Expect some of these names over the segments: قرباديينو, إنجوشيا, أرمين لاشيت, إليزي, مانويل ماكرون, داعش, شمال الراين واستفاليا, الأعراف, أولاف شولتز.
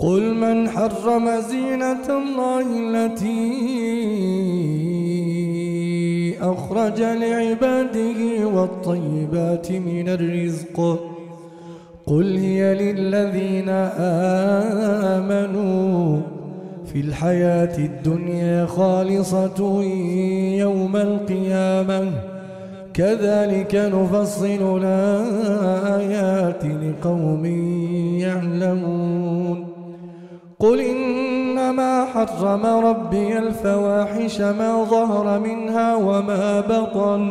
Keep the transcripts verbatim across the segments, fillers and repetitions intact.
قل من حرم زينة الله التي أخرج لعباده والطيبات من الرزق قل هي للذين آمنوا في الحياة الدنيا خالصة يوم القيامة كذلك نفصل الآيات لقوم يعلمون قل إنما حرم ربي الفواحش ما ظهر منها وما بطن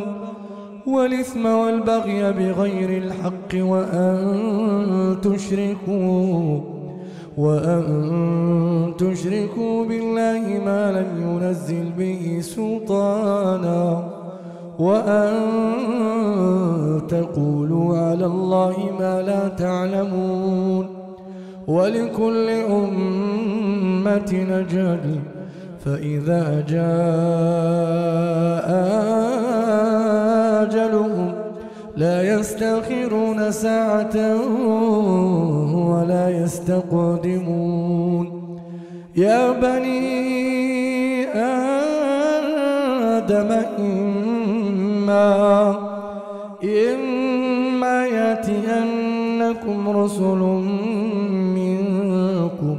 والإثم والبغي بغير الحق وأن تشركوا وأن تشركوا بالله ما لم ينزل به سلطانا وأن تقولوا على الله ما لا تعلمون ولكل أمة أجل فإذا جاء أجلهم لا يستأخرون ساعة ولا يستقدمون يا بني آدم إما إما يأتينكم رسل منكم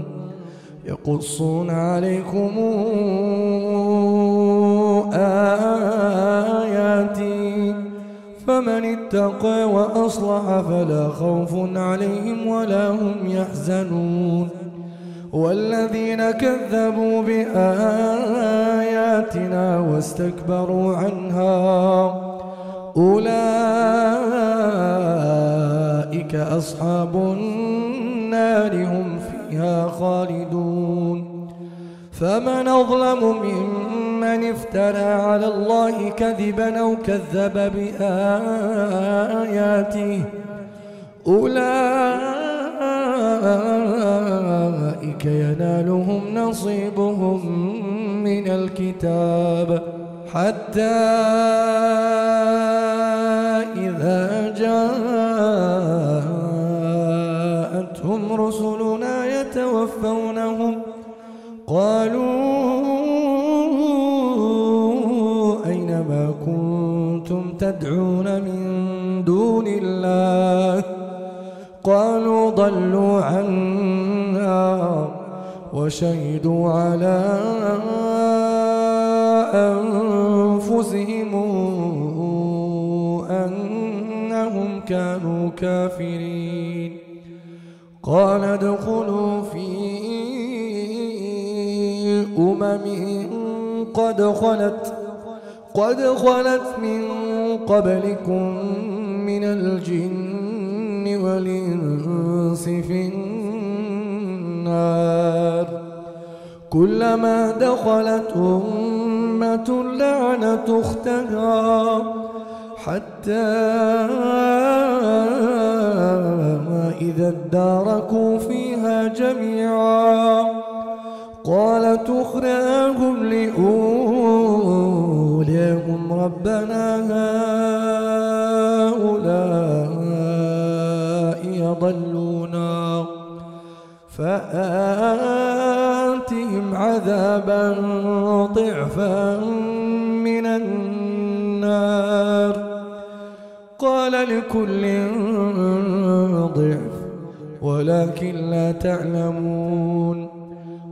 يقصون عليكم آياتي فمن اتقى وأصلح فلا خوف عليهم ولا هم يحزنون والذين كذبوا بآياتنا واستكبروا عنها أولئك أصحاب النار هم فيها خالدون فمن أظلم ممن افترى على الله كذبا أو كذب بآياته أولئك ينالهم نصيبهم من الكتاب حتى إذا جاءتهم رسلنا يتوفونهم قالوا أين ما كنتم تدعون من دون الله قالوا ضلوا عنا وشهدوا على أنفسهم أنهم كانوا كافرين قال ادخلوا في أمم قد خلت قد خلت من قبلكم من الجن والإنس في النار كلما دخلت أمة لعنت أختها حتى إذا اداركوا فيها جميعا قالت أخراهم لأوليهم ربنا هؤلاء يضلونا فآتهم عذابا ضعفا من النار قال لكل ضعف ولكن لا تعلمون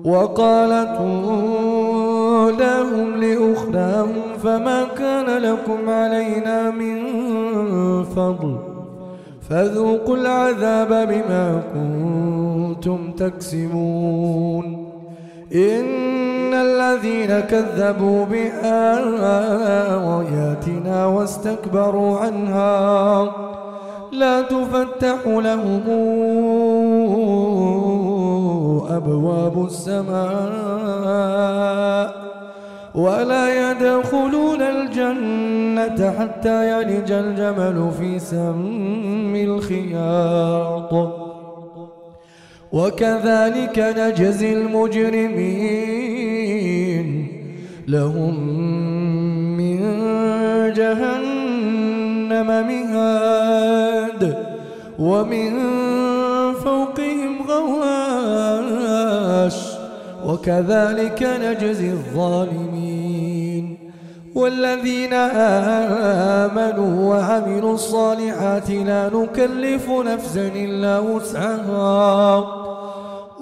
وقالت أولاهم لأخراهم فما كان لكم علينا من فضل فذوقوا العذاب بما كنتم تكسبون إن الذين كذبوا بآياتنا واستكبروا عنها لا تفتح لهم أبواب السماء ولا يدخلون الجنة حتى يلج الجمل في سم الخياط وكذلك نجزي المجرمين لهم من جهنم مهاد ومن فوقهم غوار وكذلك نجزي الظالمين. والذين آمنوا وعملوا الصالحات لا نكلف نفسا إلا وسعها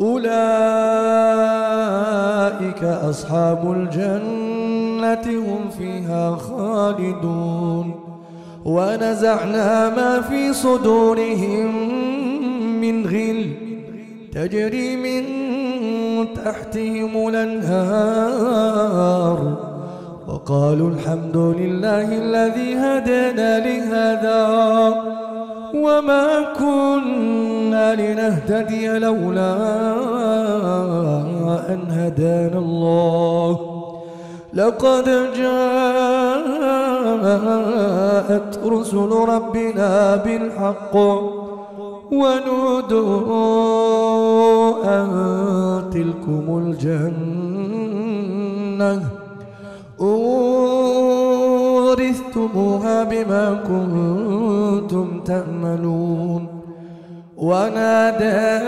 أولئك أصحاب الجنة هم فيها خالدون. ونزعنا ما في صدورهم من غل تجري من تحتهم الأنهار وقالوا الحمد لله الذي هدانا لهذا وما كنا لنهتدي لولا أن هدانا الله. لقد جاءت رسل ربنا بالحق ونودوا أن تلكم الجنة أورثتموها بما كنتم تأملون. ونادى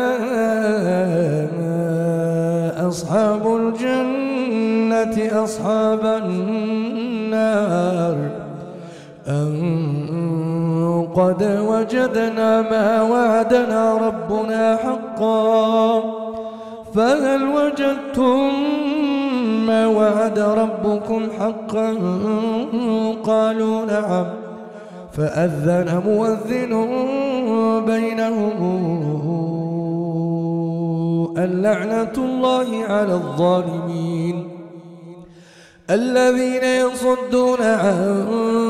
أصحاب الجنة أصحاب النار أن قد وجدنا ما وعدنا ربنا حقا فهل وجدتم ما وعد ربكم حقا قالوا نعم فأذن مؤذن بينهم اللعنة الله على الظالمين. الذين يصدون عن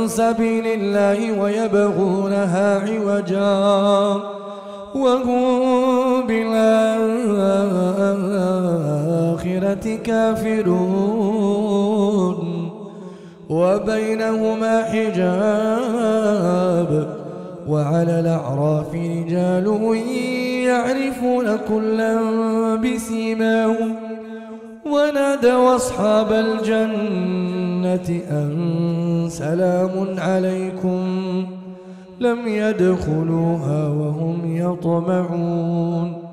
سبيل الله ويبغونها عوجا وهم بالآخرة كافرون. وبينهما حجاب وعلى الأعراف رجال يعرفون كلا بسيماهم ونادوا أصحاب الجنة أن سلام عليكم لم يدخلوها وهم يطمعون.